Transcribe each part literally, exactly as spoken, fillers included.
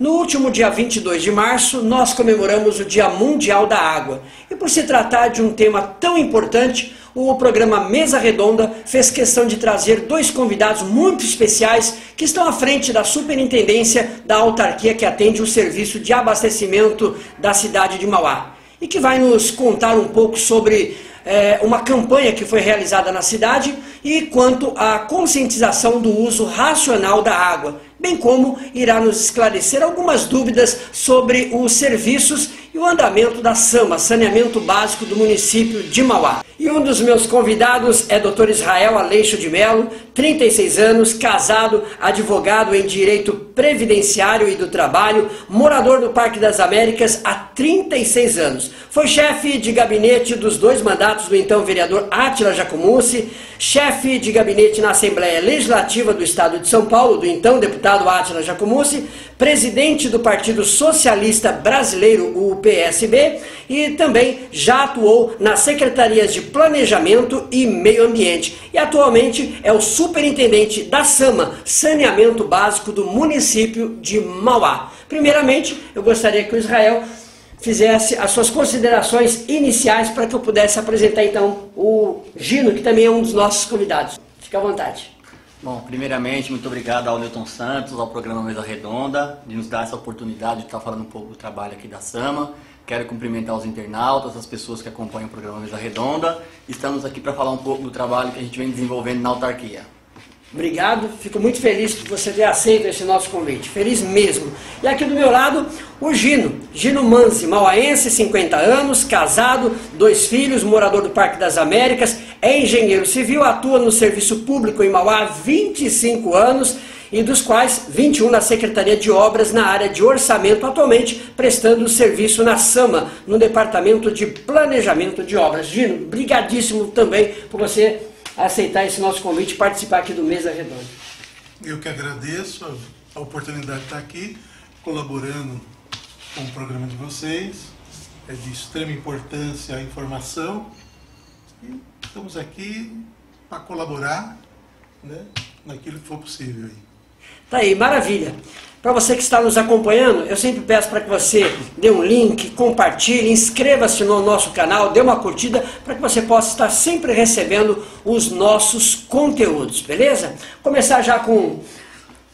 No último dia vinte e dois de março, nós comemoramos o Dia Mundial da Água. E por se tratar de um tema tão importante, o programa Mesa Redonda fez questão de trazer dois convidados muito especiais que estão à frente da superintendência da autarquia que atende o serviço de abastecimento da cidade de Mauá. E que vai nos contar um pouco sobre é, uma campanha que foi realizada na cidade e quanto à conscientização do uso racional da água, bem como irá nos esclarecer algumas dúvidas sobre os serviços e o andamento da Sama, saneamento básico do município de Mauá. E um dos meus convidados é doutor Israel Aleixo de Melo, trinta e seis anos, casado, advogado em direito previdenciário e do trabalho, morador do Parque das Américas há trinta e seis anos. Foi chefe de gabinete dos dois mandatos do então vereador Átila Jacomussi, chefe de gabinete na Assembleia Legislativa do Estado de São Paulo, do então deputado Átila Jacomussi, presidente do Partido Socialista Brasileiro, o P S B, e também já atuou nas secretarias de Planejamento e Meio Ambiente. E atualmente é o superintendente da Sama, saneamento básico do município de Mauá. Primeiramente, eu gostaria que o Israel fizesse as suas considerações iniciais para que eu pudesse apresentar então o Gino, que também é um dos nossos convidados. Fique à vontade. Bom, primeiramente, muito obrigado ao Nilton Santos, ao programa Mesa Redonda, de nos dar essa oportunidade de estar falando um pouco do trabalho aqui da Sama. Quero cumprimentar os internautas, as pessoas que acompanham o programa Mesa Redonda. Estamos aqui para falar um pouco do trabalho que a gente vem desenvolvendo na autarquia. Obrigado, fico muito feliz que você tenha aceito esse nosso convite, feliz mesmo. E aqui do meu lado, o Gino, Gino Manzi, mauaense, cinquenta anos, casado, dois filhos, morador do Parque das Américas, é engenheiro civil, atua no serviço público em Mauá há vinte e cinco anos, e dos quais vinte e um na Secretaria de Obras, na área de orçamento, atualmente prestando serviço na Sama, no Departamento de Planejamento de Obras. Gino, brigadíssimo também por você aceitar esse nosso convite e participar aqui do Mesa Redonda. Eu que agradeço a oportunidade de estar aqui, colaborando com o programa de vocês. É de extrema importância a informação e estamos aqui para colaborar, né, naquilo que for possível. Aí. Tá aí, maravilha. Para você que está nos acompanhando, eu sempre peço para que você dê um link, compartilhe, inscreva-se no nosso canal, dê uma curtida para que você possa estar sempre recebendo os nossos conteúdos, beleza? Começar já com o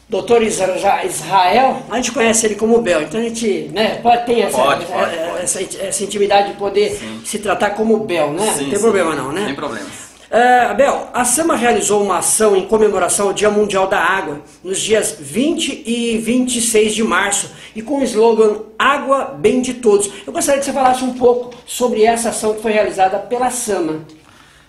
doutor Israel, a gente conhece ele como Bel, então a gente, né, pode ter essa, pode, pode, pode. Essa, essa intimidade de poder sim. se tratar como Bel, né? Sim, não tem sim. problema não, né? Sem problemas. Uh, Abel, a Sama realizou uma ação em comemoração ao Dia Mundial da Água, nos dias vinte e vinte e seis de março, e com o slogan Água Bem de Todos. Eu gostaria que você falasse um pouco sobre essa ação que foi realizada pela Sama.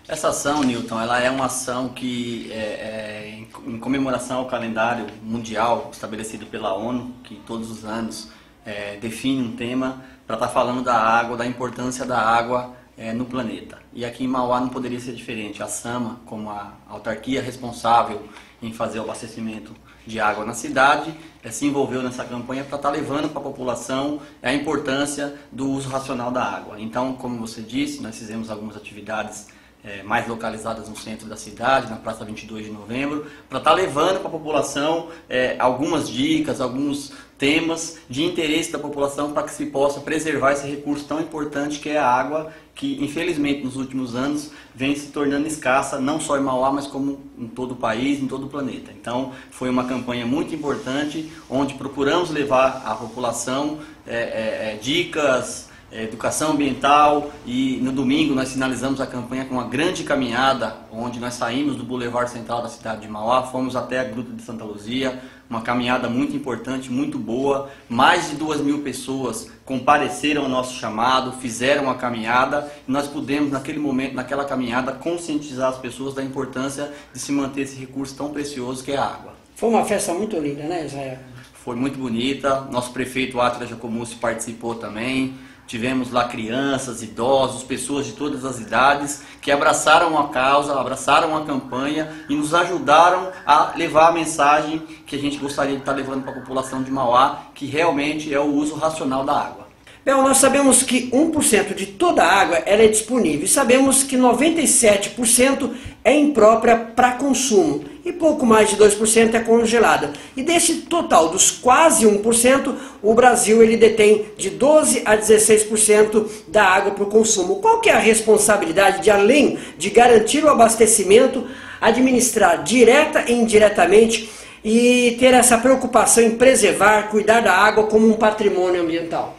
Essa ação, Nilton, ela é uma ação que é, é em comemoração ao calendário mundial estabelecido pela ONU, que todos os anos é, define um tema para estar falando da água, da importância da água É, no planeta. E aqui em Mauá não poderia ser diferente. A Sama, como a autarquia responsável em fazer o abastecimento de água na cidade, é, se envolveu nessa campanha para estar tá levando para a população a importância do uso racional da água. Então, como você disse, nós fizemos algumas atividades é, mais localizadas no centro da cidade, na Praça vinte e dois de novembro, para estar tá levando para a população é, algumas dicas, alguns temas de interesse da população para que se possa preservar esse recurso tão importante que é a água, que infelizmente nos últimos anos vem se tornando escassa, não só em Mauá, mas como em todo o país, em todo o planeta. Então foi uma campanha muito importante, onde procuramos levar à população é, é, dicas, é, educação ambiental, e no domingo nós finalizamos a campanha com uma grande caminhada, onde nós saímos do Boulevard Central da cidade de Mauá, fomos até a Gruta de Santa Luzia, uma caminhada muito importante, muito boa. Mais de duas mil pessoas compareceram ao nosso chamado, fizeram a caminhada e nós pudemos, naquele momento, naquela caminhada, conscientizar as pessoas da importância de se manter esse recurso tão precioso que é a água. Foi uma festa muito linda, né, Israel? Foi muito bonita. Nosso prefeito Átila Jacomussi participou também. Tivemos lá crianças, idosos, pessoas de todas as idades que abraçaram a causa, abraçaram a campanha e nos ajudaram a levar a mensagem que a gente gostaria de estar levando para a população de Mauá, que realmente é o uso racional da água. Bel, nós sabemos que um por cento de toda a água ela é disponível e sabemos que noventa e sete por cento é imprópria para consumo. e pouco mais de dois por cento é congelada. E desse total dos quase um por cento, o Brasil ele detém de doze por cento a dezesseis por cento da água para o consumo. Qual que é a responsabilidade de, além de garantir o abastecimento, administrar direta e indiretamente e ter essa preocupação em preservar, cuidar da água como um patrimônio ambiental?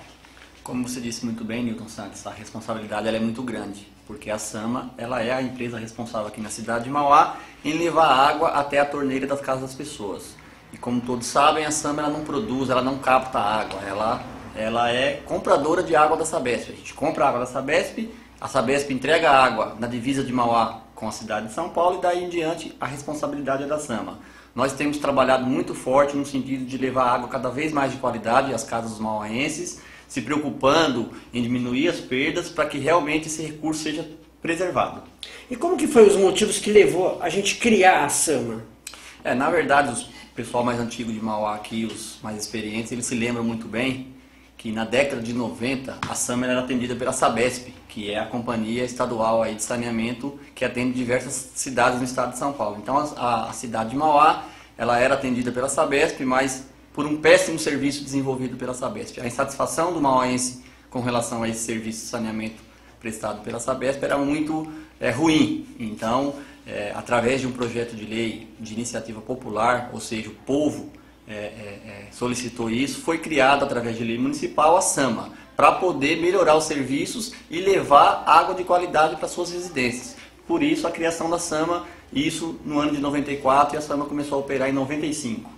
Como você disse muito bem, Nilton Santos, a responsabilidade ela é muito grande, porque a Sama ela é a empresa responsável aqui na cidade de Mauá em levar água até a torneira das casas das pessoas. E como todos sabem, a Sama ela não produz, ela não capta água, ela, ela é compradora de água da Sabesp. A gente compra água da Sabesp, a Sabesp entrega água na divisa de Mauá com a cidade de São Paulo e daí em diante a responsabilidade é da Sama. Nós temos trabalhado muito forte no sentido de levar água cada vez mais de qualidade às casas dos mauaenses, se preocupando em diminuir as perdas para que realmente esse recurso seja preservado. E como que foi os motivos que levou a gente criar a Sama? É, na verdade, o pessoal mais antigo de Mauá aqui, os mais experientes, eles se lembram muito bem que na década de noventa a Sama era atendida pela Sabesp, que é a companhia estadual aí de saneamento que atende diversas cidades no estado de São Paulo. Então a, a cidade de Mauá ela era atendida pela Sabesp, mas por um péssimo serviço desenvolvido pela Sabesp. A insatisfação do mauaense com relação a esse serviço de saneamento prestado pela Sabesp era muito é, ruim. Então, é, através de um projeto de lei de iniciativa popular, ou seja, o povo é, é, solicitou isso, foi criado através de lei municipal a Sama, para poder melhorar os serviços e levar água de qualidade para suas residências. Por isso, a criação da Sama, isso no ano de noventa e quatro, e a Sama começou a operar em noventa e cinco.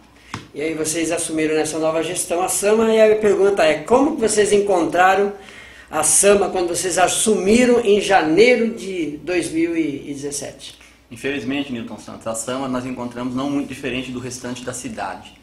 E aí vocês assumiram nessa nova gestão a Sama, e a pergunta é, como vocês encontraram a Sama quando vocês assumiram em janeiro de dois mil e dezessete? Infelizmente, Nilton Santos, a Sama nós encontramos não muito diferente do restante da cidade.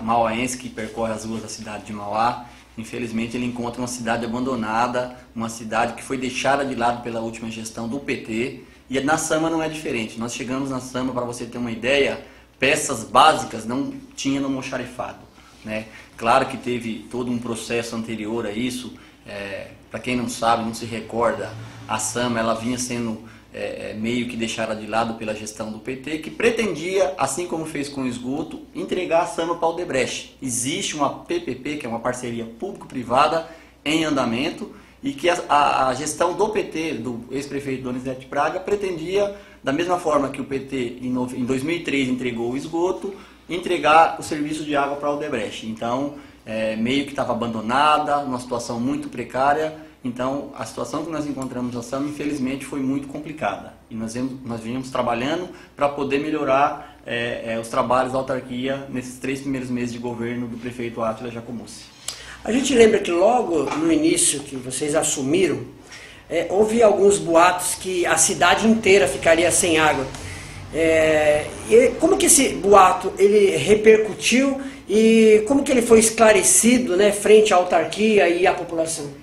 O mauaense que percorre as ruas da cidade de Mauá, infelizmente ele encontra uma cidade abandonada, uma cidade que foi deixada de lado pela última gestão do P T, e na Sama não é diferente. Nós chegamos na Sama, para você ter uma ideia, peças básicas não tinha no almoxarifado, né? Claro que teve todo um processo anterior a isso, é, para quem não sabe, não se recorda, a Sama ela vinha sendo é, meio que deixada de lado pela gestão do P T, que pretendia, assim como fez com o esgoto, entregar a Sama para o Odebrecht. Existe uma P P P, que é uma parceria público-privada, em andamento, e que a, a, a gestão do P T, do ex-prefeito Donizete Braga, pretendia, da mesma forma que o P T em, no, em dois mil e três entregou o esgoto, entregar o serviço de água para o Odebrecht. Então, é, meio que estava abandonada, numa situação muito precária. Então, a situação que nós encontramos na Sama, infelizmente, foi muito complicada. E nós, nós vínhamos trabalhando para poder melhorar é, é, os trabalhos da autarquia nesses três primeiros meses de governo do prefeito Átila Jacomussi. A gente lembra que logo no início que vocês assumiram, é, houve alguns boatos que a cidade inteira ficaria sem água. É, e como que esse boato ele repercutiu e como que ele foi esclarecido, né, frente à autarquia e à população?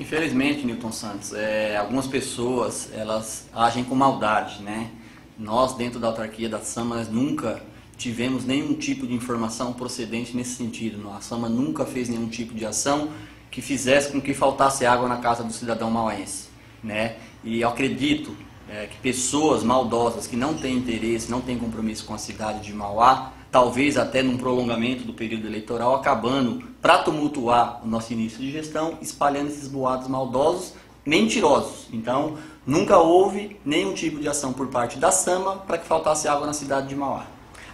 Infelizmente, Nilton Santos, é, algumas pessoas elas agem com maldade, né? Nós, dentro da autarquia da Sama, nunca tivemos nenhum tipo de informação procedente nesse sentido. A Sama nunca fez nenhum tipo de ação que fizesse com que faltasse água na casa do cidadão mauaense, né? E eu acredito é, que pessoas maldosas que não têm interesse, não têm compromisso com a cidade de Mauá, talvez até num prolongamento do período eleitoral, acabando para tumultuar o nosso início de gestão, espalhando esses boatos maldosos, mentirosos. Então, nunca houve nenhum tipo de ação por parte da Sama para que faltasse água na cidade de Mauá.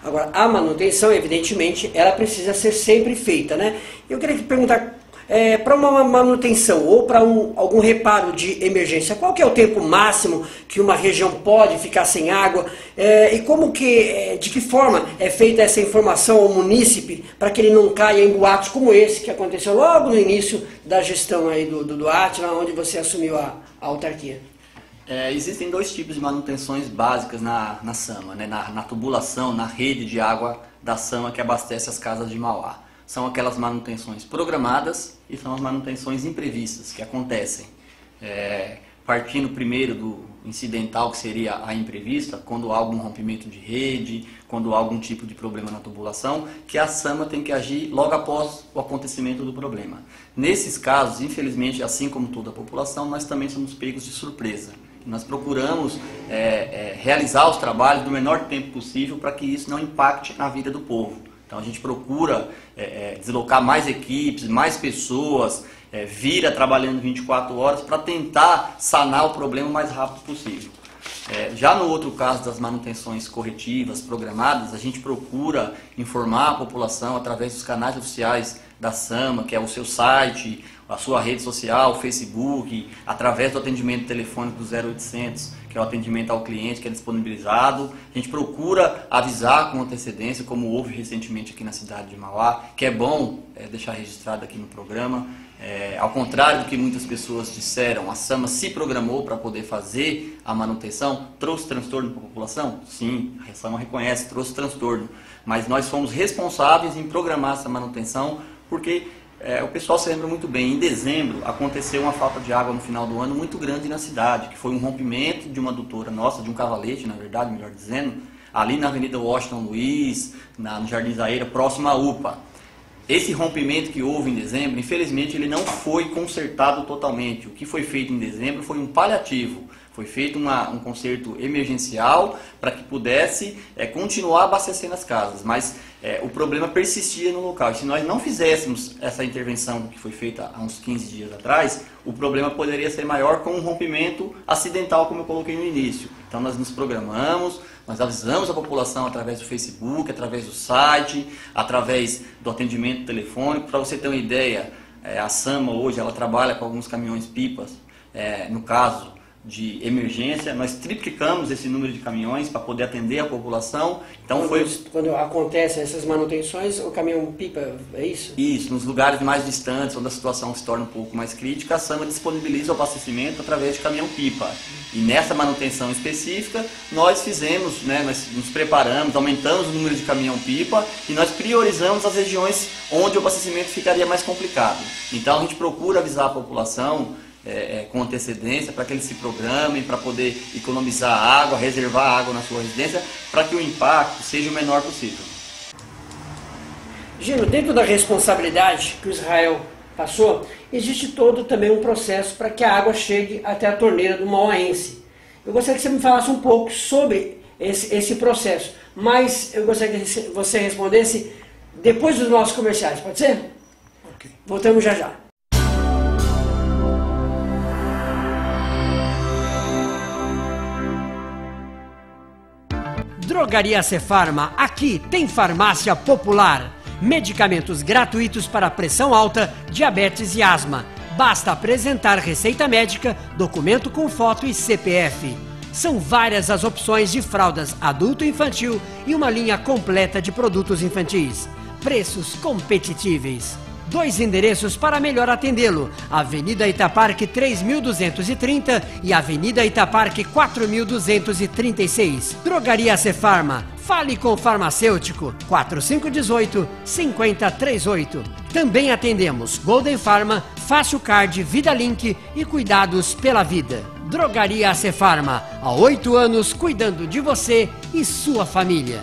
Agora, a manutenção, evidentemente, ela precisa ser sempre feita, né? Eu queria perguntar, é, para uma manutenção ou para um, algum reparo de emergência, qual que é o tempo máximo que uma região pode ficar sem água? É, e como que, de que forma é feita essa informação ao munícipe para que ele não caia em boatos como esse que aconteceu logo no início da gestão aí do, do, do Átila, onde você assumiu a, a autarquia? É, existem dois tipos de manutenções básicas na, na Sama, né? na, na tubulação, na rede de água da Sama que abastece as casas de Mauá. São aquelas manutenções programadas e são as manutenções imprevistas que acontecem. É, partindo primeiro do incidental, que seria a imprevista, quando há algum rompimento de rede, quando há algum tipo de problema na tubulação, que a Sama tem que agir logo após o acontecimento do problema. Nesses casos, infelizmente, assim como toda a população, nós também somos pegos de surpresa. Nós procuramos é, é, realizar os trabalhos no menor tempo possível para que isso não impacte na vida do povo. Então a gente procura é, é, deslocar mais equipes, mais pessoas, é, vira trabalhando vinte e quatro horas para tentar sanar o problema o mais rápido possível. É, já no outro caso das manutenções corretivas, programadas, a gente procura informar a população através dos canais oficiais da Sama, que é o seu site, a sua rede social, Facebook, através do atendimento telefônico do zero oitocentos, que é o atendimento ao cliente que é disponibilizado. A gente procura avisar com antecedência, como houve recentemente aqui na cidade de Mauá, que é bom é, deixar registrado aqui no programa. É, ao contrário do que muitas pessoas disseram, a Sama se programou para poder fazer a manutenção. Trouxe transtorno para a população? Sim, a Sama reconhece, trouxe transtorno. Mas nós fomos responsáveis em programar essa manutenção, porque é, o pessoal se lembra muito bem, em dezembro aconteceu uma falta de água no final do ano muito grande na cidade, que foi um rompimento de uma adutora nossa, de um cavalete, na verdade, melhor dizendo, ali na Avenida Washington Luiz, na, no Jardim Zaíra, próximo à U P A. Esse rompimento que houve em dezembro, infelizmente, ele não foi consertado totalmente. O que foi feito em dezembro foi um paliativo. Foi feito uma, um conserto emergencial para que pudesse é, continuar abastecendo as casas. Mas é, o problema persistia no local. E se nós não fizéssemos essa intervenção que foi feita há uns quinze dias atrás, o problema poderia ser maior com um rompimento acidental, como eu coloquei no início. Então nós nos programamos. Nós avisamos a população através do Facebook, através do site, através do atendimento telefônico. Para você ter uma ideia, a Sama hoje ela trabalha com alguns caminhões-pipas. No caso de emergência, nós triplicamos esse número de caminhões para poder atender a população. Então quando, foi... quando acontecem essas manutenções, o caminhão-pipa, é isso? Isso, nos lugares mais distantes, onde a situação se torna um pouco mais crítica, a Sama disponibiliza o abastecimento através de caminhão-pipa. E nessa manutenção específica, nós fizemos, né, nós nos preparamos, aumentamos o número de caminhão-pipa e nós priorizamos as regiões onde o abastecimento ficaria mais complicado. Então a gente procura avisar a população É, com antecedência, para que eles se programem, para poder economizar água, reservar água na sua residência, para que o impacto seja o menor possível. Gino, dentro da responsabilidade que o Israel passou, existe todo também um processo para que a água chegue até a torneira do mauaense. Eu gostaria que você me falasse um pouco sobre esse, esse processo, mas eu gostaria que você respondesse depois dos nossos comerciais, pode ser? Okay. Voltamos já já. Drogaria Cefarma, aqui tem farmácia popular. Medicamentos gratuitos para pressão alta, diabetes e asma. Basta apresentar receita médica, documento com foto e C P F. São várias as opções de fraldas adulto-infantil e uma linha completa de produtos infantis. Preços competitivos. Dois endereços para melhor atendê-lo, Avenida Itaparque três mil duzentos e trinta e Avenida Itaparque quatro mil duzentos e trinta e seis. Drogaria Cefarma, fale com o farmacêutico, quatro cinco um oito, cinco zero três oito. Também atendemos Golden Pharma, Fácil Card, Vida Link e Cuidados pela Vida. Drogaria Cefarma, há oito anos cuidando de você e sua família.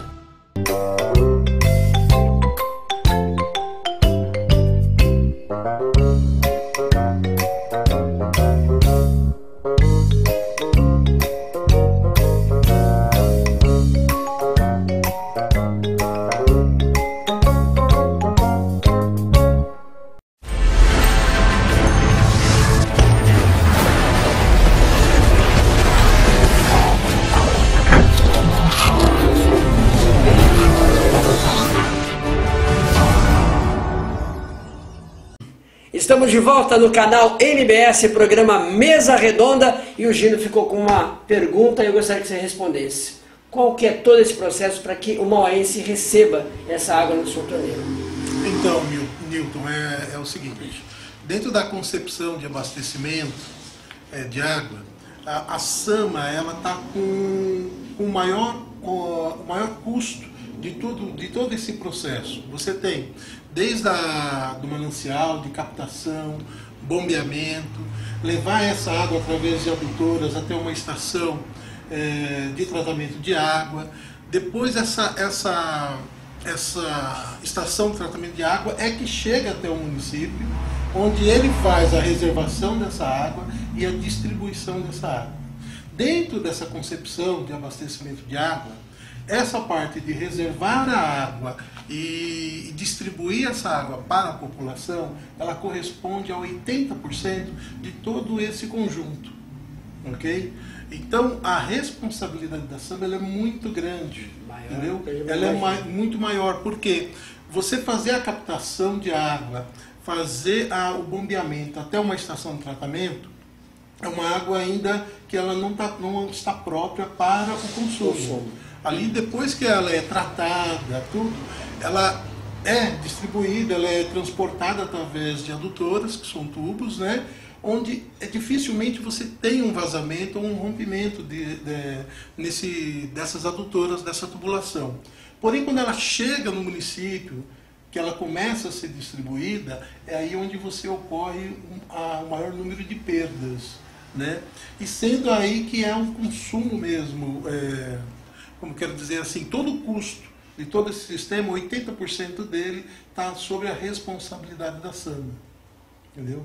Estamos de volta no canal N B S, programa Mesa Redonda, e o Gino ficou com uma pergunta e eu gostaria que você respondesse. Qual que é todo esse processo para que o mauaense receba essa água no seu torneiro? Então, Nilton, é, é o seguinte, dentro da concepção de abastecimento é, de água, a, a Sama está com, com, maior, com o maior custo de, tudo, de todo esse processo. Você tem... desde a, do manancial, de captação, bombeamento, levar essa água através de adutoras até uma estação é, de tratamento de água. Depois essa, essa, essa estação de tratamento de água é que chega até o município, onde ele faz a reservação dessa água e a distribuição dessa água. dentro dessa concepção de abastecimento de água, essa parte de reservar a água e distribuir essa água para a população, ela corresponde a oitenta por cento de todo esse conjunto, ok? Então, a responsabilidade da Sama ela é muito grande, maior, entendeu? Ela é ma muito maior, porque você fazer a captação de água, fazer a, o bombeamento até uma estação de tratamento, é uma água ainda que ela não, tá, não está própria para o consumo. consumo. Ali, depois que ela é tratada, tudo, ela é distribuída, ela é transportada através de adutoras, que são tubos, né? Onde é dificilmente você tem um vazamento ou um rompimento de, de, nesse, dessas adutoras, dessa tubulação. Porém, quando ela chega no município, que ela começa a ser distribuída, é aí onde você ocorre um, a, um maior número de perdas, né? E sendo aí que é um consumo mesmo, é, como quero dizer assim, todo o custo de todo esse sistema, oitenta por cento dele está sobre a responsabilidade da Sama, entendeu?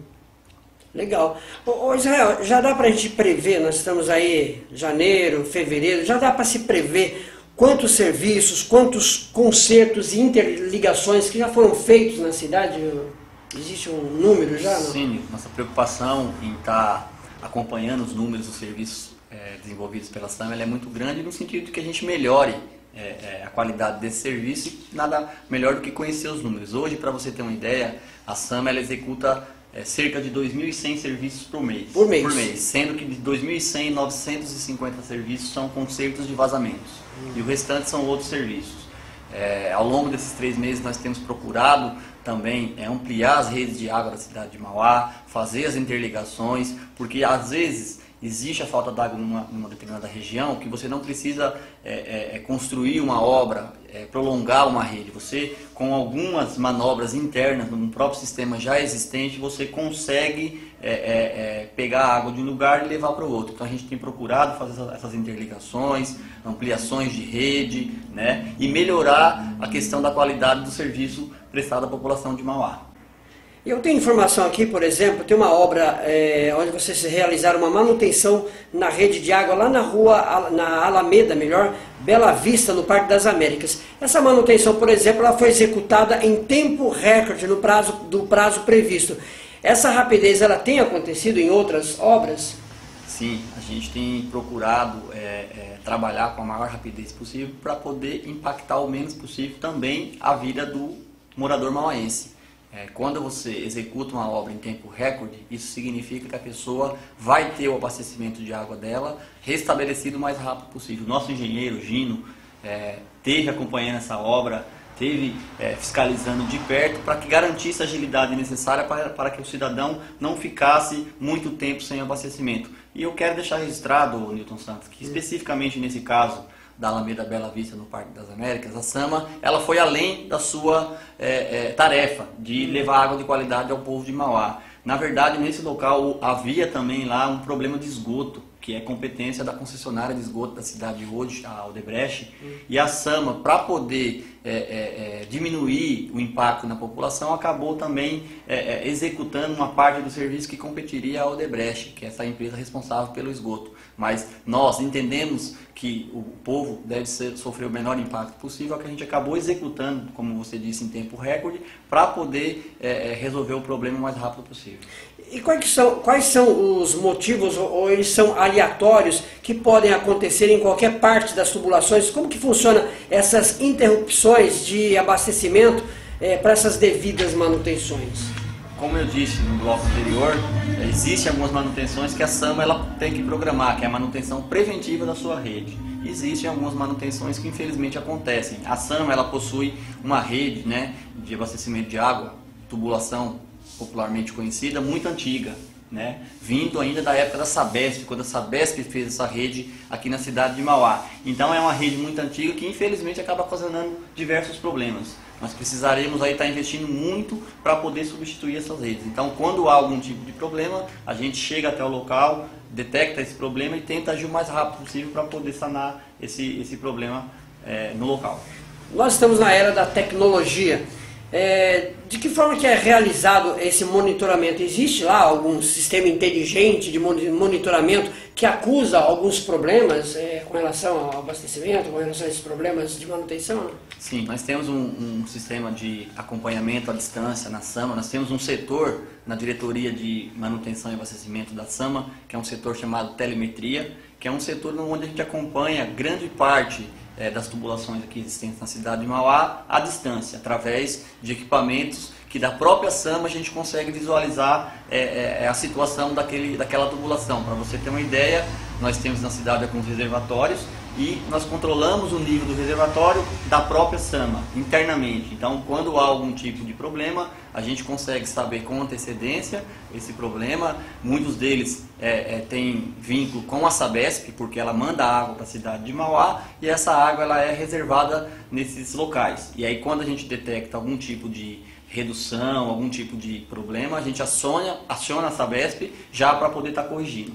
Legal. Ô Israel, já dá para a gente prever, nós estamos aí janeiro, fevereiro, já dá para se prever quantos serviços, quantos concertos e interligações que já foram feitos na cidade? Existe um número já? Não? Sim, nossa preocupação em estar acompanhando os números dos serviços é, desenvolvidos pela Sama é muito grande, no sentido de que a gente melhore é, é, a qualidade desse serviço, e nada melhor do que conhecer os números. Hoje, para você ter uma ideia, a Sama ela executa É cerca de dois mil e cem serviços por mês, por mês. Por mês. Sendo que de dois mil e cem, novecentos e cinquenta serviços são consertos de vazamentos. Hum. E o restante são outros serviços. É, ao longo desses três meses nós temos procurado também é, ampliar as redes de água da cidade de Mauá, fazer as interligações, porque às vezes existe a falta d'água numa, numa determinada região que você não precisa é, é, construir uma obra, é, prolongar uma rede. Você, com algumas manobras internas no próprio sistema já existente, você consegue é, é, é, pegar a água de um lugar e levar para o outro. Então a gente tem procurado fazer essas interligações, ampliações de rede, né, e melhorar a questão da qualidade do serviço prestado à população de Mauá. Eu tenho informação aqui, por exemplo, tem uma obra é, onde vocês realizaram uma manutenção na rede de água lá na rua, na Alameda, melhor, Bela Vista, no Parque das Américas. Essa manutenção, por exemplo, ela foi executada em tempo recorde, no prazo, do prazo previsto. Essa rapidez, ela tem acontecido em outras obras? Sim, a gente tem procurado é, é, trabalhar com a maior rapidez possível para poder impactar o menos possível também a vida do morador mauaense. Quando você executa uma obra em tempo recorde, isso significa que a pessoa vai ter o abastecimento de água dela restabelecido o mais rápido possível. Nosso engenheiro, Gino, é, teve acompanhando essa obra, teve é, fiscalizando de perto para que garantisse a agilidade necessária para, para que o cidadão não ficasse muito tempo sem abastecimento. E eu quero deixar registrado, Nilton Santos, que especificamente nesse caso da Alameda Bela Vista, no Parque das Américas, a Sama, ela foi além da sua é, é, tarefa de levar água de qualidade ao povo de Mauá. Na verdade, nesse local havia também lá um problema de esgoto, que é competência da concessionária de esgoto da cidade hoje, a Odebrecht, e a Sama, para poder é, é, é, diminuir o impacto na população, acabou também é, é, executando uma parte do serviço que competiria à Odebrecht, que é essa empresa responsável pelo esgoto. Mas nós entendemos que o povo deve ser, sofrer o menor impacto possível, que a gente acabou executando, como você disse, em tempo recorde, para poder é, é, resolver o problema o mais rápido possível. E quais, que são, quais são os motivos, ou eles são aleatórios, que podem acontecer em qualquer parte das tubulações? Como que funciona essas interrupções de abastecimento é, para essas devidas manutenções? Como eu disse no bloco anterior, existem algumas manutenções que a Sama ela tem que programar, que é a manutenção preventiva da sua rede. Existem algumas manutenções que infelizmente acontecem. A Sama ela possui uma rede, né, de abastecimento de água, tubulação popularmente conhecida, muito antiga, né, vindo ainda da época da Sabesp, quando a Sabesp fez essa rede aqui na cidade de Mauá. Então é uma rede muito antiga que infelizmente acaba causando diversos problemas. Nós precisaremos aí estar investindo muito para poder substituir essas redes. Então, quando há algum tipo de problema, a gente chega até o local, detecta esse problema e tenta agir o mais rápido possível para poder sanar esse, esse problema é, no local. Nós estamos na era da tecnologia. É, de que forma que é realizado esse monitoramento? Existe lá algum sistema inteligente de monitoramento que acusa alguns problemas é, com relação ao abastecimento, com relação a esses problemas de manutenção? Sim, nós temos um, um sistema de acompanhamento à distância na Sama, nós temos um setor na diretoria de manutenção e abastecimento da Sama, que é um setor chamado telemetria, que é um setor onde a gente acompanha grande parte das tubulações aqui existentes na cidade de Mauá à distância, através de equipamentos que da própria Sama a gente consegue visualizar é, é, a situação daquele, daquela tubulação. Para você ter uma ideia, nós temos na cidade alguns reservatórios e nós controlamos o nível do reservatório da própria Sama, internamente. Então, quando há algum tipo de problema, a gente consegue saber com antecedência esse problema. Muitos deles é, é, têm vínculo com a Sabesp, porque ela manda água para a cidade de Mauá, e essa água ela é reservada nesses locais. E aí, quando a gente detecta algum tipo de redução, algum tipo de problema, a gente aciona, aciona a Sabesp já para poder estar corrigindo.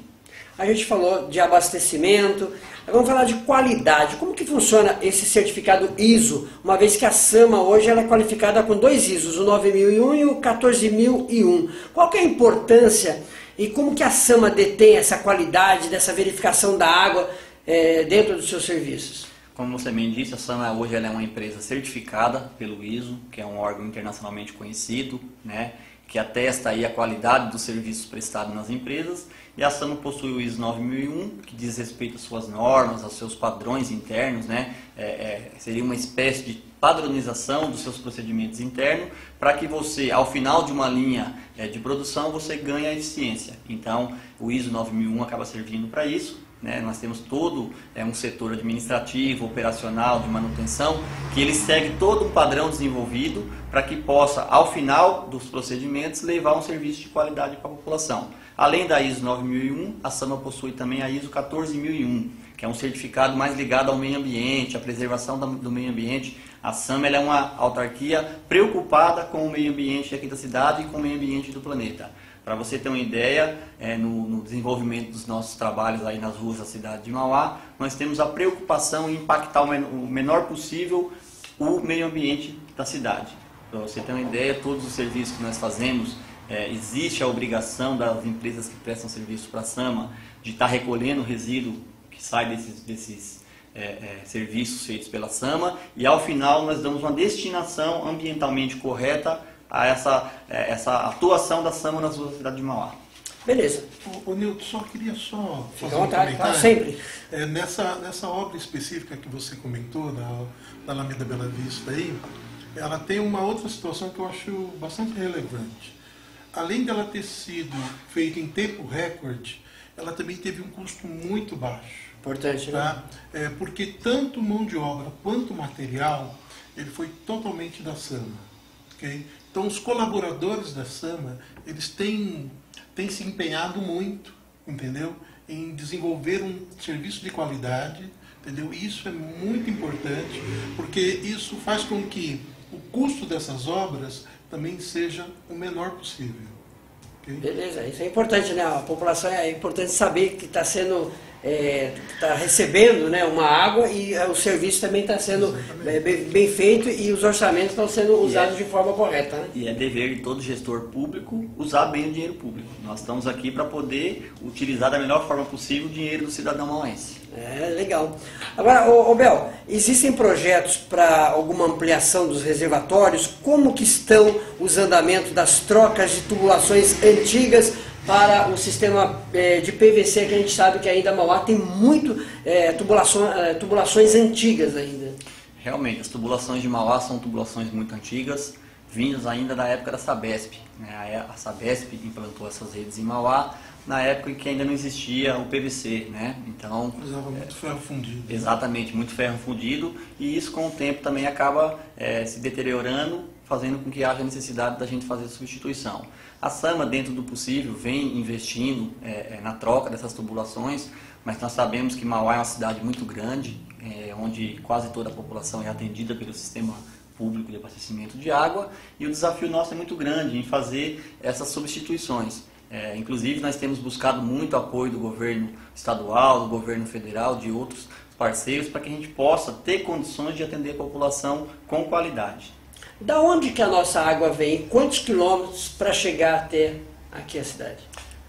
A gente falou de abastecimento, vamos falar de qualidade. Como que funciona esse certificado ISO, uma vez que a Sama hoje ela é qualificada com dois ISOs, o nove mil e um e o quatorze mil e um. Qual que é a importância e como que a Sama detém essa qualidade dessa verificação da água é, dentro dos seus serviços? Como você bem disse, a Sama hoje ela é uma empresa certificada pelo ISO, que é um órgão internacionalmente conhecido, né, que atesta aí a qualidade dos serviços prestados nas empresas. E a Sama possui o ISO nove mil e um, que diz respeito às suas normas, aos seus padrões internos, né? É, é, seria uma espécie de padronização dos seus procedimentos internos, para que você, ao final de uma linha é, de produção, você ganhe a eficiência. Então, o ISO nove mil e um acaba servindo para isso, né? Nós temos todo é, um setor administrativo, operacional, de manutenção, que ele segue todo um padrão desenvolvido para que possa, ao final dos procedimentos, levar um serviço de qualidade para a população. Além da ISO nove mil e um, a Sama possui também a ISO quatorze mil e um, que é um certificado mais ligado ao meio ambiente, à preservação do meio ambiente. A Sama ela é uma autarquia preocupada com o meio ambiente aqui da cidade e com o meio ambiente do planeta. Para você ter uma ideia, é, no, no desenvolvimento dos nossos trabalhos aí nas ruas da cidade de Mauá, nós temos a preocupação em impactar o, men o menor possível o meio ambiente da cidade. Para você ter uma ideia, todos os serviços que nós fazemos, é, existe a obrigação das empresas que prestam serviço para a Sama de estar recolhendo o resíduo que sai desses, desses é, é, serviços feitos pela Sama, e ao final nós damos uma destinação ambientalmente correta a essa, é, essa atuação da Sama nas ruas da cidade de Mauá. Beleza. O, o Nilton, só queria só fazer um comentário. Tá, sempre. É, nessa, nessa obra específica que você comentou, da, da Alameda Bela Vista, aí, ela tem uma outra situação que eu acho bastante relevante. Além dela ter sido feita em tempo recorde, ela também teve um custo muito baixo. Importante, tá? Né? É, porque tanto mão de obra quanto material, ele foi totalmente da Sama. Okay? Então os colaboradores da Sama, eles têm, têm se empenhado muito, entendeu? Em desenvolver um serviço de qualidade, entendeu? E isso é muito importante, porque isso faz com que o custo dessas obras também seja o menor possível. Okay? Beleza, isso é importante, né? A população é importante saber que está sendo, é, tá recebendo, né, uma água, e o serviço também está sendo é, bem, bem feito, e os orçamentos estão sendo usados é, de forma correta. Né? E é dever de todo gestor público usar bem o dinheiro público. Nós estamos aqui para poder utilizar da melhor forma possível o dinheiro do cidadão mauense. É, legal. Agora, ô, ô Bel, existem projetos para alguma ampliação dos reservatórios? Como que estão os andamentos das trocas de tubulações antigas para o sistema é, de P V C, que a gente sabe que ainda Mauá tem muito é, tubulação, é, tubulações antigas ainda? Realmente, as tubulações de Mauá são tubulações muito antigas, vindas ainda da época da Sabesp. Né? A Sabesp implantou essas redes em Mauá na época em que ainda não existia o P V C, né? Então, usava muito ferro fundido. Exatamente, muito ferro fundido, e isso com o tempo também acaba é, se deteriorando, fazendo com que haja necessidade da gente fazer substituição. A Sama, dentro do possível, vem investindo é, na troca dessas tubulações, mas nós sabemos que Mauá é uma cidade muito grande, é, onde quase toda a população é atendida pelo sistema público de abastecimento de água, e o desafio nosso é muito grande em fazer essas substituições. É, inclusive, nós temos buscado muito apoio do governo estadual, do governo federal, de outros parceiros, para que a gente possa ter condições de atender a população com qualidade. Da onde que a nossa água vem? Quantos quilômetros para chegar até aqui a cidade?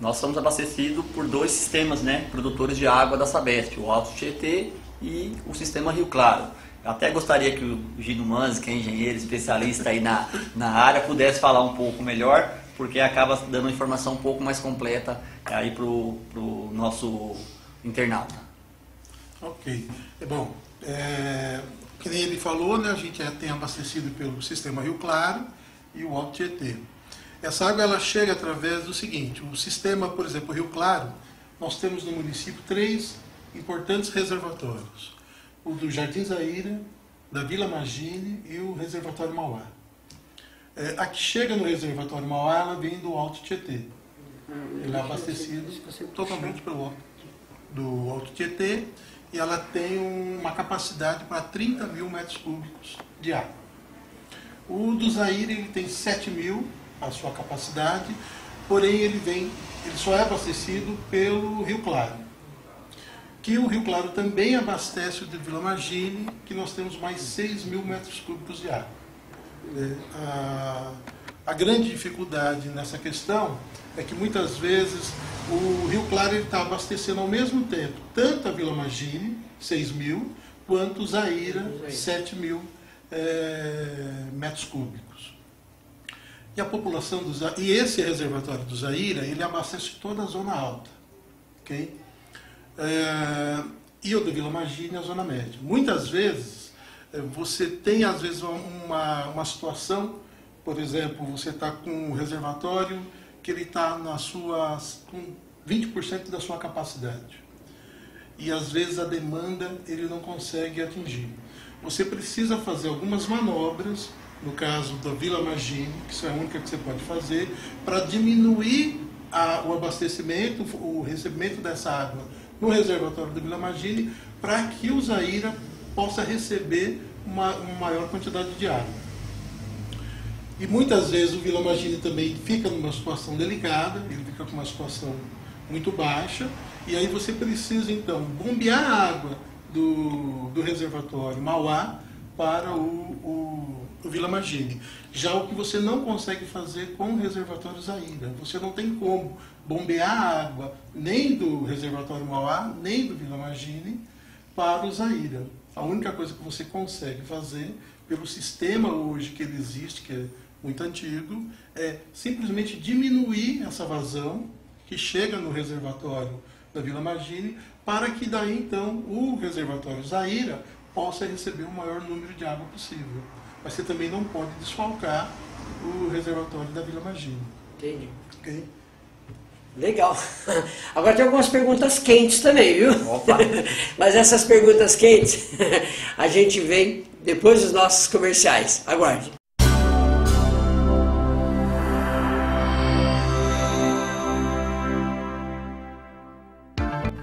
Nós somos abastecidos por dois sistemas, né, produtores de água da Sabesp, o Alto Tietê e o sistema Rio Claro. Eu até gostaria que o Gino Manzi, que é engenheiro, especialista aí na, na área, pudesse falar um pouco melhor, porque acaba dando uma informação um pouco mais completa aí para o nosso internauta. Ok. Bom, é... que nem ele falou, né, a gente tem abastecido pelo sistema Rio Claro e o Alto Tietê. Essa água ela chega através do seguinte, o sistema, por exemplo, Rio Claro, nós temos no município três importantes reservatórios. O do Jardim Zaíra, da Vila Magine e o reservatório Mauá. É, a que chega no reservatório Mauá, ela vem do Alto Tietê. Ele é abastecido totalmente pelo, do Alto Tietê. E ela tem uma capacidade para trinta mil metros cúbicos de água. O do Zaire ele tem sete mil, a sua capacidade, porém ele, vem, ele só é abastecido pelo Rio Claro. Que o Rio Claro também abastece o de Vila Magine, que nós temos mais seis mil metros cúbicos de água. A, a grande dificuldade nessa questão é que muitas vezes o Rio Claro está abastecendo ao mesmo tempo tanto a Vila Magine, seis mil, quanto Zaíra, sete mil é, metros cúbicos. E a população do Zaíra, e esse reservatório do Zaíra, ele abastece toda a zona alta, ok? É, e o da Vila Magine, a zona média. Muitas vezes você tem às vezes uma, uma situação, por exemplo, você está com um reservatório que ele está com vinte por cento da sua capacidade. E às vezes a demanda ele não consegue atingir. Você precisa fazer algumas manobras, no caso da Vila Magine, que isso é a única que você pode fazer, para diminuir a, o abastecimento, o recebimento dessa água no reservatório da Vila Magine, para que o Zaíra possa receber uma, uma maior quantidade de água. E muitas vezes o Vila Magine também fica numa situação delicada, ele fica com uma situação muito baixa, e aí você precisa, então, bombear a água do, do reservatório Mauá para o, o, o Vila Magine. Já o que você não consegue fazer com o reservatório Zaíra, você não tem como bombear a água nem do reservatório Mauá, nem do Vila Magine para o Zaíra. A única coisa que você consegue fazer, pelo sistema hoje que ele existe, que é muito antigo, é simplesmente diminuir essa vazão que chega no reservatório da Vila Magine, para que daí então o reservatório Zaíra possa receber o maior número de água possível. Mas você também não pode desfalcar o reservatório da Vila Magine. Entendi. Okay? Legal. Agora tem algumas perguntas quentes também, viu? Opa. Mas essas perguntas quentes a gente vem depois dos nossos comerciais. Aguarde.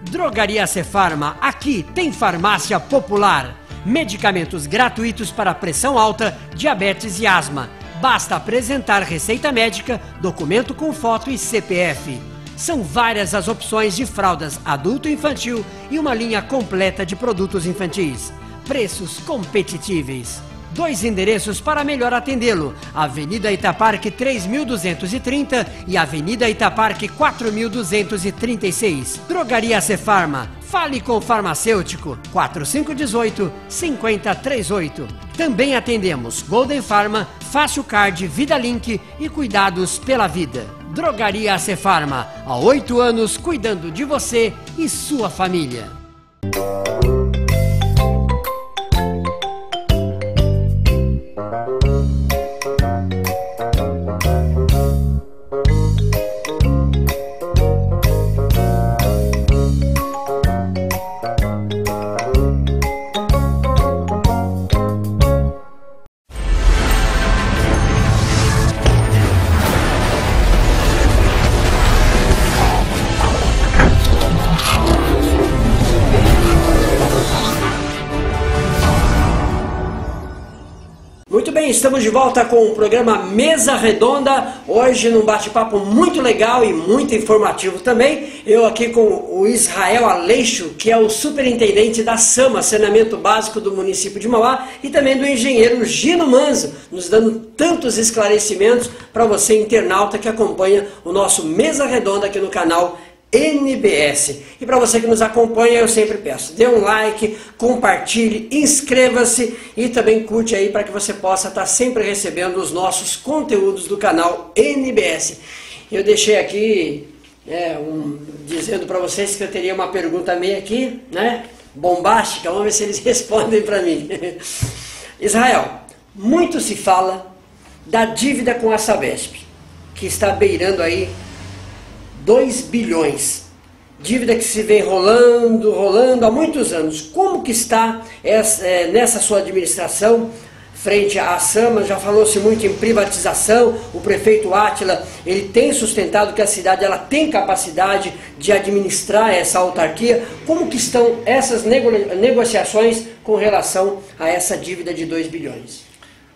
Drogaria Cefarma, aqui tem farmácia popular. Medicamentos gratuitos para pressão alta, diabetes e asma. Basta apresentar receita médica, documento com foto e C P F. São várias as opções de fraldas adulto e infantil e uma linha completa de produtos infantis. Preços competitivos. Dois endereços para melhor atendê-lo. Avenida Itaparque três mil duzentos e trinta e Avenida Itaparque quatro mil duzentos e trinta e seis. Drogaria Cefarma. Fale com o farmacêutico. quatro cinco um oito, cinco zero três oito. Também atendemos Golden Pharma, Fácil Card, Vida Link e Cuidados pela Vida. Drogaria Cefarma. Há oito anos cuidando de você e sua família. bem? Estamos de volta com o programa Mesa Redonda, hoje num bate-papo muito legal e muito informativo também. Eu aqui com o Israel Aleixo, que é o superintendente da Sama, saneamento básico do município de Mauá, e também do engenheiro Gino Manzi, nos dando tantos esclarecimentos para você, internauta, que acompanha o nosso Mesa Redonda aqui no canal N B S. E para você que nos acompanha, eu sempre peço, dê um like, compartilhe, inscreva-se e também curte aí para que você possa estar sempre recebendo os nossos conteúdos do canal N B S. Eu deixei aqui é, um, dizendo para vocês que eu teria uma pergunta meio aqui, né, bombástica, vamos ver se eles respondem para mim. Israel, muito se fala da dívida com a Sabesp, que está beirando aí dois bilhões, dívida que se vem rolando, rolando há muitos anos. Como que está essa, é, nessa sua administração, frente à Sama? Já falou-se muito em privatização, o prefeito Átila, ele tem sustentado que a cidade ela tem capacidade de administrar essa autarquia. Como que estão essas nego negociações com relação a essa dívida de dois bilhões?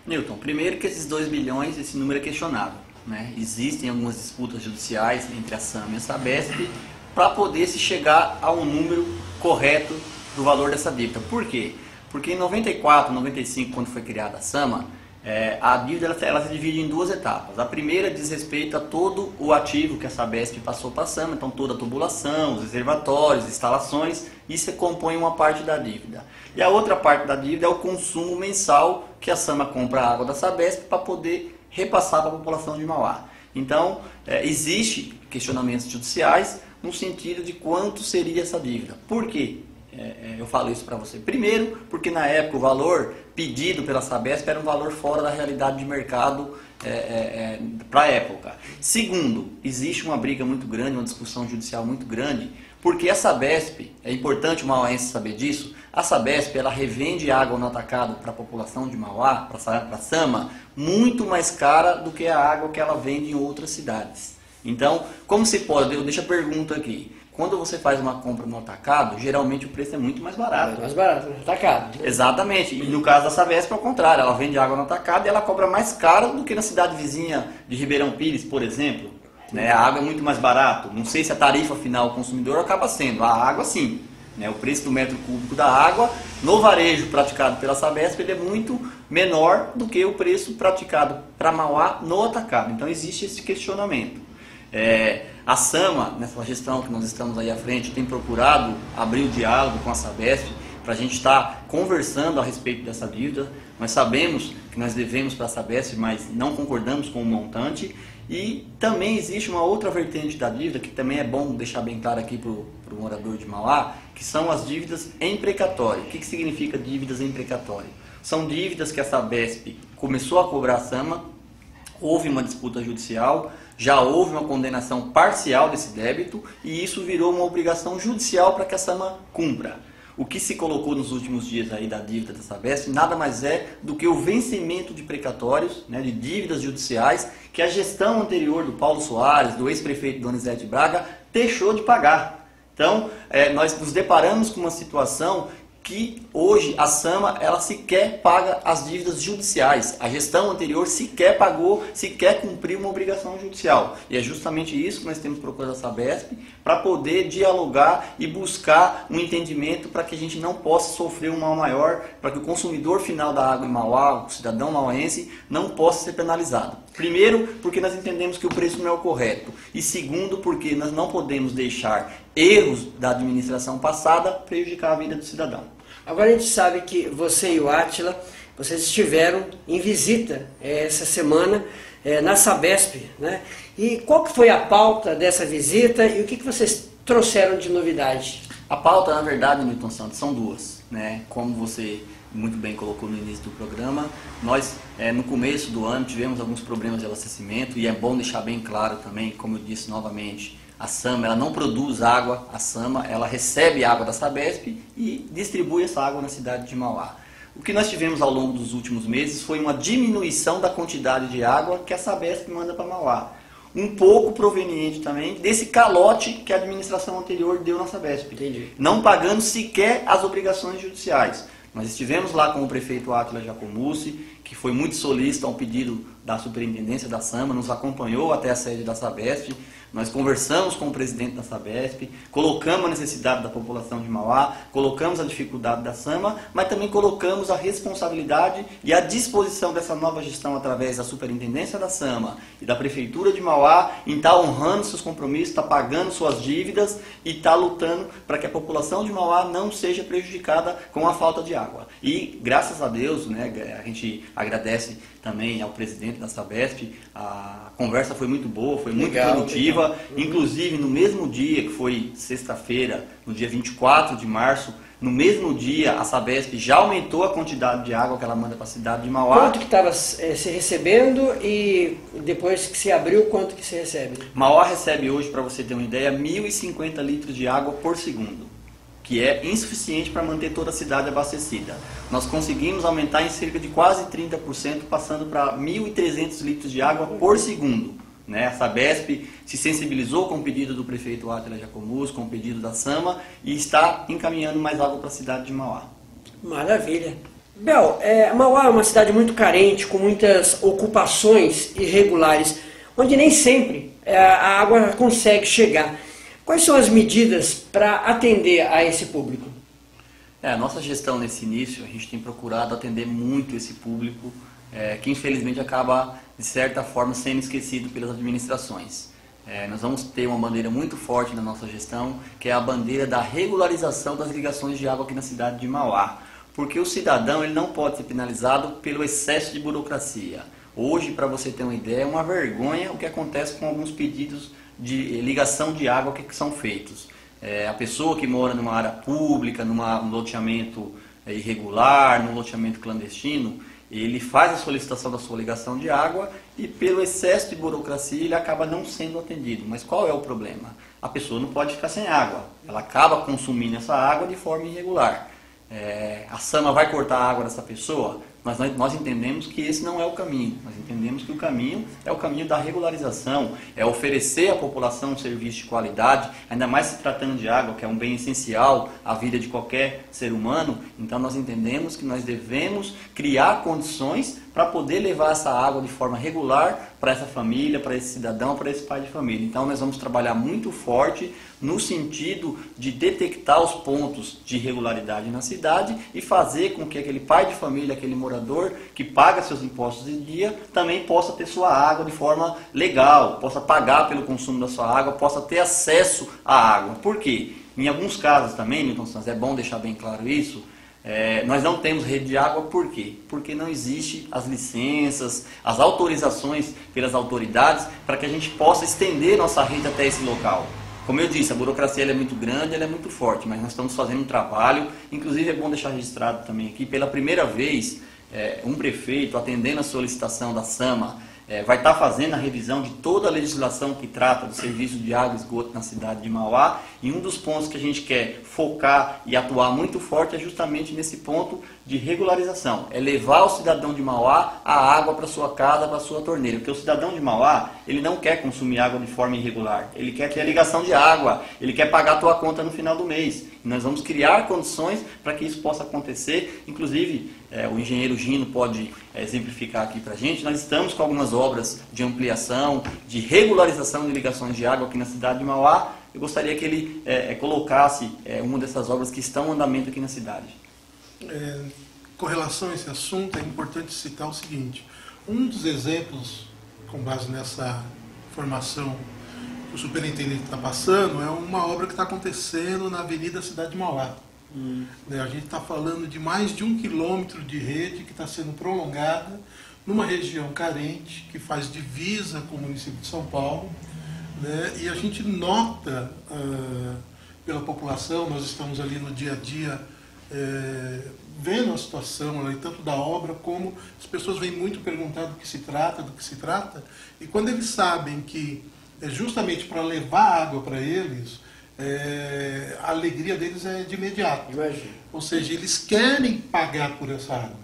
Nilton, primeiro que esses dois bilhões, esse número é questionável. Né? Existem algumas disputas judiciais entre a Sama e a Sabesp para poder se chegar a um número correto do valor dessa dívida. Por quê? Porque em noventa e quatro, noventa e cinco, quando foi criada a Sama, é, a dívida ela, ela se divide em duas etapas. A primeira diz respeito a todo o ativo que a Sabesp passou para a Sama, então toda a tubulação, os reservatórios, instalações, isso compõe uma parte da dívida. E a outra parte da dívida é o consumo mensal que a Sama compra a água da Sabesp para poder repassar para a população de Mauá. Então, é, existe questionamentos judiciais no sentido de quanto seria essa dívida. Por quê? É, eu falo isso para você. Primeiro, porque na época o valor pedido pela Sabesp era um valor fora da realidade de mercado é, é, para a época. Segundo, existe uma briga muito grande, uma discussão judicial muito grande, porque a Sabesp, é importante o mauaense saber disso, a Sabesp ela revende água no atacado para a população de Mauá, para a Sama, muito mais cara do que a água que ela vende em outras cidades. Então, como se pode, eu deixo a pergunta aqui, quando você faz uma compra no atacado, geralmente o preço é muito mais barato. É mais barato, no atacado. Exatamente. E no caso da Sabesp, ao contrário, ela vende água no atacado e ela cobra mais caro do que na cidade vizinha de Ribeirão Pires, por exemplo. Né? A água é muito mais barata. Não sei se a tarifa final ao consumidor acaba sendo. A água, sim. Né? O preço do metro cúbico da água, no varejo praticado pela Sabesp, ele é muito menor do que o preço praticado para Mauá no atacado. Então existe esse questionamento. É, a Sama, nessa gestão que nós estamos aí à frente, tem procurado abrir o diálogo com a Sabesp para a gente estar conversando a respeito dessa dívida. Nós sabemos que nós devemos para a Sabesp, mas não concordamos com o montante. E também existe uma outra vertente da dívida, que também é bom deixar bem claro aqui para o morador de Mauá, que são as dívidas em precatório. O que, que significa dívidas em precatório? São dívidas que a Sabesp começou a cobrar a Sama, houve uma disputa judicial, já houve uma condenação parcial desse débito e isso virou uma obrigação judicial para que a Sama cumpra. O que se colocou nos últimos dias aí da dívida da Sabesp nada mais é do que o vencimento de precatórios, né, de dívidas judiciais que a gestão anterior do Paulo Soares, do ex-prefeito Donizete Braga, deixou de pagar. Então, é, nós nos deparamos com uma situação que hoje a Sama ela sequer paga as dívidas judiciais. A gestão anterior sequer pagou, sequer cumpriu uma obrigação judicial. E é justamente isso que nós temos procurado a Sabesp, para poder dialogar e buscar um entendimento para que a gente não possa sofrer um mal maior, para que o consumidor final da água em Mauá, o cidadão mauaense, não possa ser penalizado. Primeiro, porque nós entendemos que o preço não é o correto. E segundo, porque nós não podemos deixar erros da administração passada prejudicar a vida do cidadão. Agora a gente sabe que você e o Átila, vocês estiveram em visita é, essa semana é, na Sabesp, né? E qual que foi a pauta dessa visita e o que, que vocês trouxeram de novidade? A pauta, na verdade, Nilton Santos, são duas, né? Como você muito bem colocou no início do programa, nós é, no começo do ano tivemos alguns problemas de abastecimento e é bom deixar bem claro também, como eu disse novamente, a Sama ela não produz água, a Sama ela recebe água da Sabesp e distribui essa água na cidade de Mauá. O que nós tivemos ao longo dos últimos meses foi uma diminuição da quantidade de água que a Sabesp manda para Mauá. Um pouco proveniente também desse calote que a administração anterior deu na Sabesp. Entendi. Não pagando sequer as obrigações judiciais. Nós estivemos lá com o prefeito Átila Jacomussi, que foi muito solícito a um pedido da superintendência da Sama, nos acompanhou até a sede da Sabesp, nós conversamos com o presidente da Sabesp, colocamos a necessidade da população de Mauá, colocamos a dificuldade da Sama, mas também colocamos a responsabilidade e a disposição dessa nova gestão através da superintendência da Sama e da Prefeitura de Mauá em estar honrando seus compromissos, estar pagando suas dívidas e estar lutando para que a população de Mauá não seja prejudicada com a falta de água. E, graças a Deus, né, a gente agradece também ao presidente da Sabesp, a conversa foi muito boa, foi muito legal, produtiva, legal. Uhum. Inclusive no mesmo dia, que foi sexta-feira, no dia vinte e quatro de março, no mesmo dia a Sabesp já aumentou a quantidade de água que ela manda para a cidade de Mauá. Quanto que estava é, se recebendo e depois que se abriu, quanto que se recebe? Mauá recebe hoje, para você ter uma ideia, mil e cinquenta litros de água por segundo, que é insuficiente para manter toda a cidade abastecida. Nós conseguimos aumentar em cerca de quase trinta por cento, passando para mil e trezentos litros de água por segundo. Né? A Sabesp se sensibilizou com o pedido do prefeito Átila Jacomussi, com o pedido da Sama, e está encaminhando mais água para a cidade de Mauá. Maravilha! Bel, é, Mauá é uma cidade muito carente, com muitas ocupações irregulares, onde nem sempre é, a água consegue chegar. Quais são as medidas para atender a esse público? É, a nossa gestão nesse início, a gente tem procurado atender muito esse público, é, que infelizmente acaba, de certa forma, sendo esquecido pelas administrações. É, nós vamos ter uma bandeira muito forte na nossa gestão, que é a bandeira da regularização das ligações de água aqui na cidade de Mauá. Porque o cidadão ele não pode ser penalizado pelo excesso de burocracia. Hoje, para você ter uma ideia, é uma vergonha o que acontece com alguns pedidos de ligação de água que são feitos. É, a pessoa que mora numa área pública, numa, num loteamento irregular, num loteamento clandestino, ele faz a solicitação da sua ligação de água e pelo excesso de burocracia ele acaba não sendo atendido. Mas qual é o problema? A pessoa não pode ficar sem água, ela acaba consumindo essa água de forma irregular. É, a Sama vai cortar a água dessa pessoa? Mas nós entendemos que esse não é o caminho. Nós entendemos que o caminho é o caminho da regularização, é oferecer à população um serviço de qualidade, ainda mais se tratando de água, que é um bem essencial à vida de qualquer ser humano. Então nós entendemos que nós devemos criar condições para poder levar essa água de forma regular para essa família, para esse cidadão, para esse pai de família. Então nós vamos trabalhar muito forte no sentido de detectar os pontos de irregularidade na cidade e fazer com que aquele pai de família, aquele morador que paga seus impostos em dia, também possa ter sua água de forma legal, possa pagar pelo consumo da sua água, possa ter acesso à água. Por quê? Em alguns casos também, Nilton Santos, é bom deixar bem claro isso, é, nós não temos rede de água, por quê? Porque não existe as licenças, as autorizações pelas autoridades para que a gente possa estender nossa rede até esse local. Como eu disse, a burocracia ela é muito grande, ela é muito forte, mas nós estamos fazendo um trabalho, inclusive é bom deixar registrado também aqui, pela primeira vez, É, um prefeito, atendendo a solicitação da Sama, é, vai estar fazendo a revisão de toda a legislação que trata do serviço de água e esgoto na cidade de Mauá. E um dos pontos que a gente quer focar e atuar muito forte é justamente nesse ponto de regularização. É levar o cidadão de Mauá a água para sua casa, para sua torneira. Porque o cidadão de Mauá, ele não quer consumir água de forma irregular. Ele quer ter a ligação de água, ele quer pagar a sua conta no final do mês. Nós vamos criar condições para que isso possa acontecer. Inclusive, é, o engenheiro Gino pode é, exemplificar aqui para a gente. Nós estamos com algumas obras de ampliação, de regularização de ligações de água aqui na cidade de Mauá. Eu gostaria que ele é, colocasse é, uma dessas obras que estão em andamento aqui na cidade. É, com relação a esse assunto, é importante citar o seguinte. Um dos exemplos, com base nessa formação que o superintendente está passando, é uma obra que está acontecendo na Avenida Cidade de Mauá. Hum. A gente está falando de mais de um quilômetro de rede que está sendo prolongada numa região carente, que faz divisa com o município de São Paulo. Né? E a gente nota ah, pela população, nós estamos ali no dia a dia eh, vendo a situação, né, tanto da obra como as pessoas vêm muito perguntar do que se trata, do que se trata. E quando eles sabem que é justamente para levar água para eles, é, a alegria deles é de imediato. Imagina. Ou seja, eles querem pagar por essa água,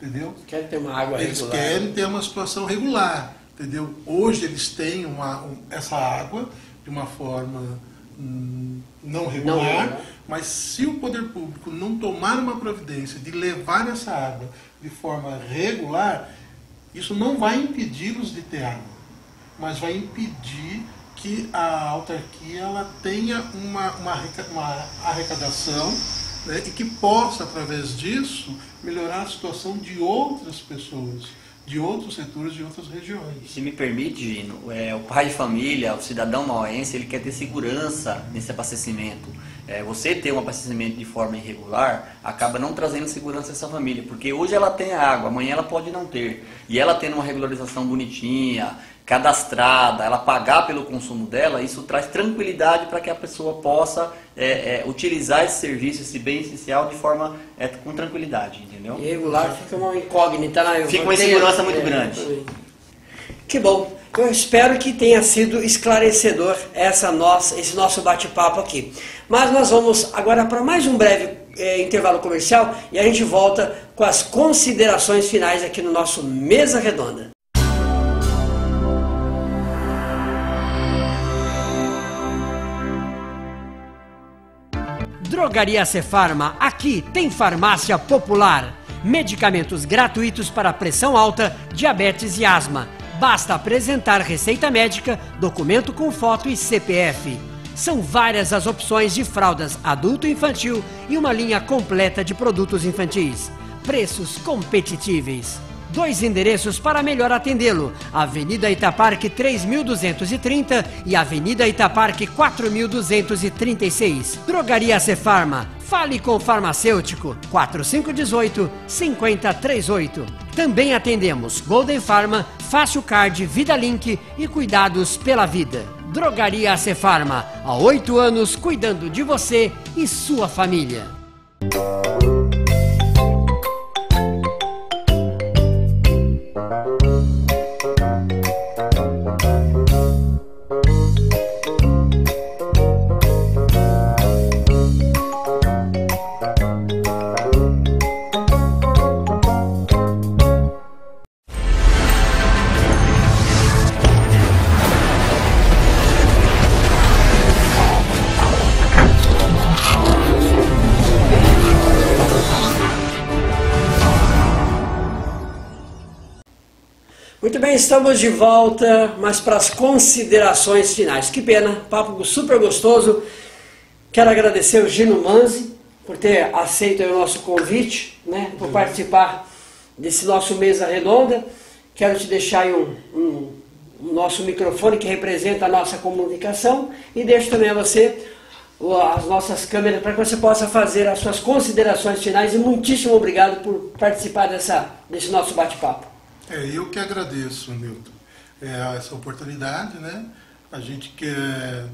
entendeu? Querem ter uma água eles regular. Eles querem ter uma situação regular, entendeu? Hoje eles têm uma, um, essa água de uma forma não regular, não é. Mas se o poder público não tomar uma providência de levar essa água de forma regular, isso não vai impedi-los de ter água, mas vai impedir que a autarquia ela tenha uma, uma, uma arrecadação, né, e que possa, através disso, melhorar a situação de outras pessoas, de outros setores, de outras regiões. Se me permite, Gino, é, o pai de família, o cidadão mauense, ele quer ter segurança nesse abastecimento. É, você ter um abastecimento de forma irregular acaba não trazendo segurança a essa família, porque hoje ela tem a água, amanhã ela pode não ter. E ela tendo uma regularização bonitinha, cadastrada, ela pagar pelo consumo dela, isso traz tranquilidade para que a pessoa possa é, é, utilizar esse serviço, esse bem essencial de forma é, com tranquilidade, entendeu? Irregular fica uma incógnita, né? Eu fica uma insegurança ter... muito é, grande. Foi. Que bom. Eu espero que tenha sido esclarecedor essa nossa, esse nosso bate-papo aqui. Mas nós vamos agora para mais um breve é, intervalo comercial e a gente volta com as considerações finais aqui no nosso Mesa Redonda. Drogaria Cefarma, aqui tem farmácia popular. Medicamentos gratuitos para pressão alta, diabetes e asma. Basta apresentar receita médica, documento com foto e C P F. São várias as opções de fraldas adulto-infantil e uma linha completa de produtos infantis. Preços competitivos. Dois endereços para melhor atendê-lo. Avenida Itaparque três mil duzentos e trinta e Avenida Itaparque quatro mil duzentos e trinta e seis. Drogaria Cefarma. Fale com o farmacêutico quatro cinco um oito, cinco zero três oito. Também atendemos Golden Pharma, Fácil Card, Vida Link e Cuidados pela Vida. Drogaria Cefarma. Há oito anos cuidando de você e sua família. Muito bem, estamos de volta, mas para as considerações finais. Que pena, papo super gostoso. Quero agradecer o Gino Manzi por ter aceito o nosso convite, né, por participar desse nosso Mesa Redonda. Quero te deixar aí um, um, um nosso microfone que representa a nossa comunicação e deixo também a você as nossas câmeras para que você possa fazer as suas considerações finais e muitíssimo obrigado por participar dessa, desse nosso bate-papo. É, eu que agradeço, Nilton, é, essa oportunidade, né? A gente quer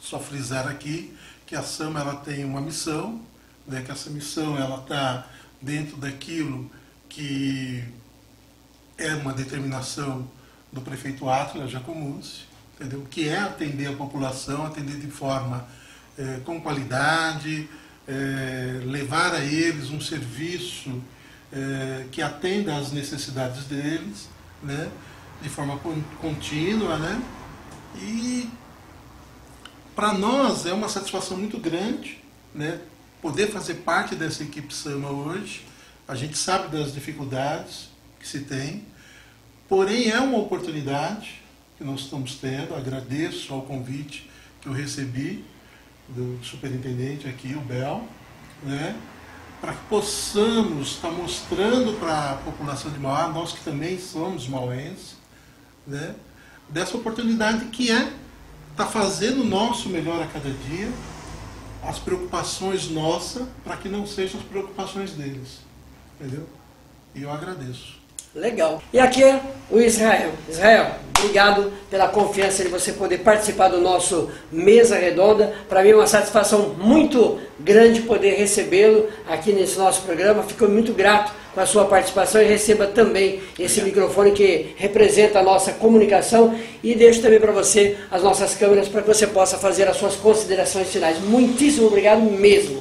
só frisar aqui que a Sama ela tem uma missão, né? Que essa missão ela está dentro daquilo que é uma determinação do prefeito Átila Jacomussi, entendeu? Que é atender a população, atender de forma é, com qualidade, é, levar a eles um serviço É, que atenda às necessidades deles, né, de forma contínua, né, e para nós é uma satisfação muito grande, né, poder fazer parte dessa equipe Sama hoje. A gente sabe das dificuldades que se tem, porém é uma oportunidade que nós estamos tendo. Agradeço ao convite que eu recebi do superintendente aqui, o Bel, né, para que possamos estar mostrando para a população de Mauá, nós que também somos mauenses, né, dessa oportunidade que é estar fazendo o nosso melhor a cada dia, as preocupações nossas, para que não sejam as preocupações deles. Entendeu? E eu agradeço. Legal. E aqui é o Israel. Israel, obrigado pela confiança de você poder participar do nosso Mesa Redonda. Para mim é uma satisfação muito grande poder recebê-lo aqui nesse nosso programa. Fico muito grato com a sua participação e receba também esse microfone que representa a nossa comunicação. E deixo também para você as nossas câmeras para que você possa fazer as suas considerações finais. Muitíssimo obrigado mesmo.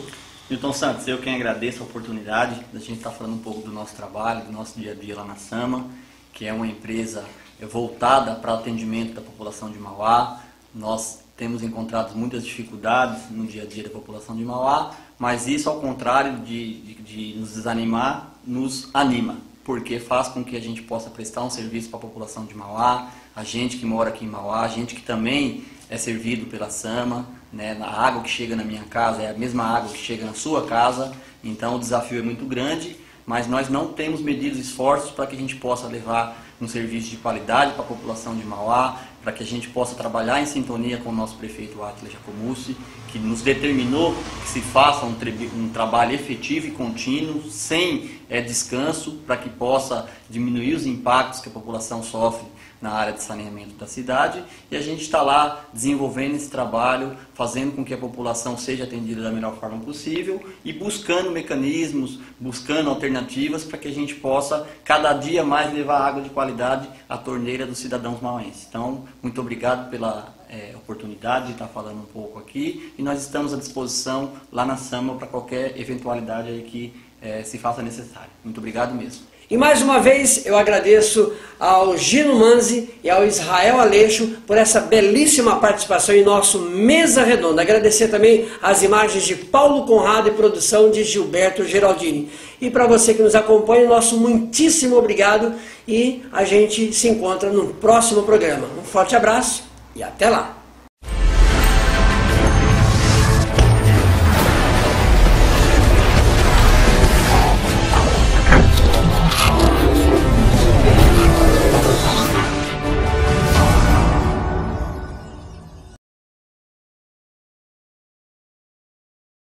Nilton Santos, eu quem agradeço a oportunidade da gente estar falando um pouco do nosso trabalho, do nosso dia a dia lá na Sama, que é uma empresa voltada para atendimento da população de Mauá, Nós temos encontrado muitas dificuldades no dia a dia da população de Mauá, mas isso, ao contrário de, de, de nos desanimar, nos anima, porque faz com que a gente possa prestar um serviço para a população de Mauá, a gente que mora aqui em Mauá, a gente que também é servido pela Sama, né? A água que chega na minha casa é a mesma água que chega na sua casa, então o desafio é muito grande, mas nós não temos medido esforços para que a gente possa levar um serviço de qualidade para a população de Mauá, para que a gente possa trabalhar em sintonia com o nosso prefeito Átila Jacomussi, que nos determinou que se faça um, um trabalho efetivo e contínuo, sem é, descanso, para que possa diminuir os impactos que a população sofre na área de saneamento da cidade. E a gente está lá desenvolvendo esse trabalho, fazendo com que a população seja atendida da melhor forma possível e buscando mecanismos, buscando alternativas para que a gente possa cada dia mais levar água de qualidade à torneira dos cidadãos mauenses. Então, muito obrigado pela é, oportunidade de estar falando um pouco aqui, e nós estamos à disposição lá na Sama para qualquer eventualidade aí que é, se faça necessário. Muito obrigado mesmo. E mais uma vez eu agradeço ao Gino Manzi e ao Israel Aleixo por essa belíssima participação em nosso Mesa Redonda. Agradecer também as imagens de Paulo Conrado e produção de Gilberto Geraldini. E para você que nos acompanha, nosso muitíssimo obrigado, e a gente se encontra no próximo programa. Um forte abraço e até lá!